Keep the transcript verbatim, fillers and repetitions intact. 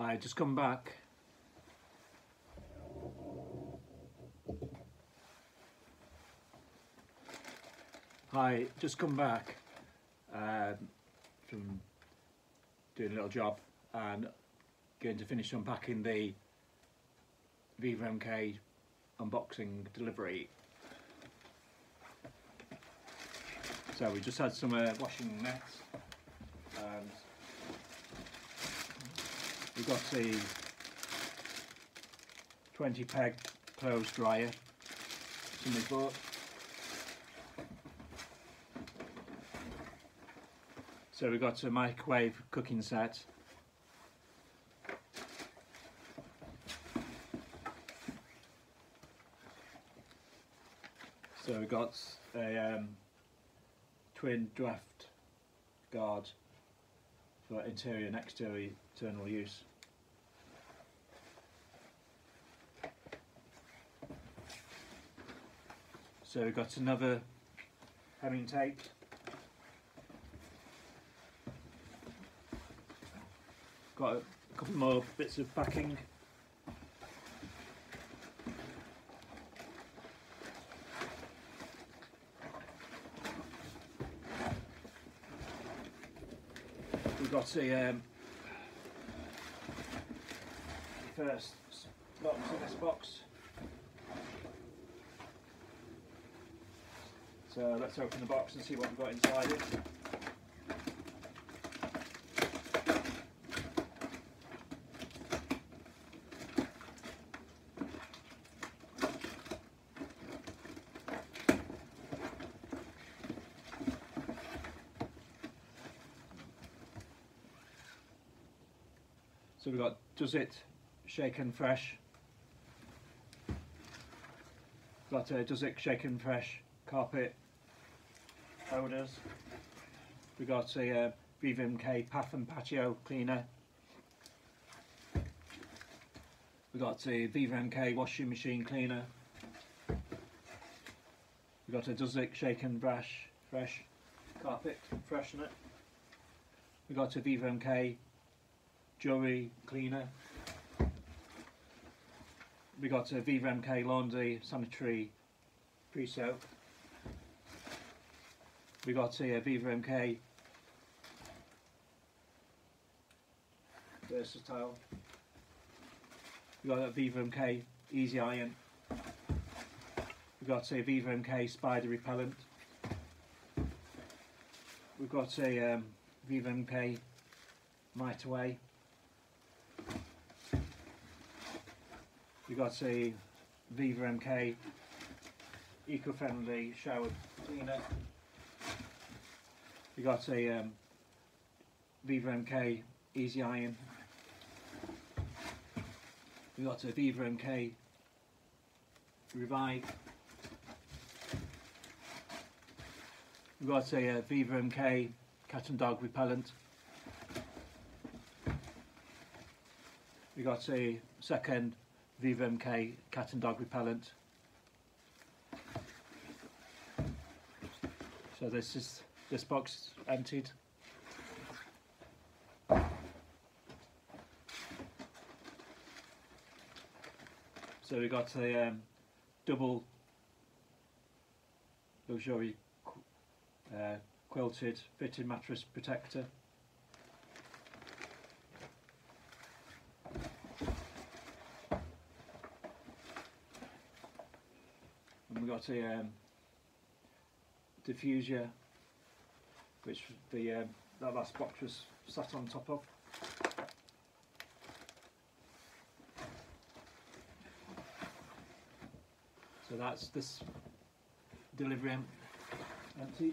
I just come back. I just come back um, from doing a little job and going to finish unpacking the VivaMK unboxing delivery. So we just had some uh, washing nets, and we've got the twenty peg clothes dryer somebody bought. So we've got a microwave cooking set. So we've got a um, twin draft guard for interior and exterior internal use. So we've got another hemming tape. Got a couple more bits of packing. We've got the um, first box in this box. So let's open the box and see what we've got inside it. So we've got Does It Shaken Fresh. Got a Does It Shaken Fresh carpet holders. We got a uh, VivaMK Path and Patio cleaner. We got a VivaMK washing machine cleaner. We got a Does It Shaken Fresh fresh carpet freshener. We got a VivaMK jewellery cleaner. We got a VivaMK laundry sanitary pre-soap. We got a VivaMK versatile. We got a VivaMK easy iron. We got a VivaMK spider repellent. We got a um, VivaMK mite-away. We've got a VivaMK eco-friendly shower cleaner. We've got a um, VivaMK easy iron. We've got a VivaMK Revive. We've got a uh, VivaMK cat and dog repellent. We've got a second VivaMK cat and dog repellent. So this is this box emptied. So we got a um, double luxury uh, quilted fitted mattress protector. Got a um, diffuser, which the um, that last box was sat on top of. So that's this delivery empty.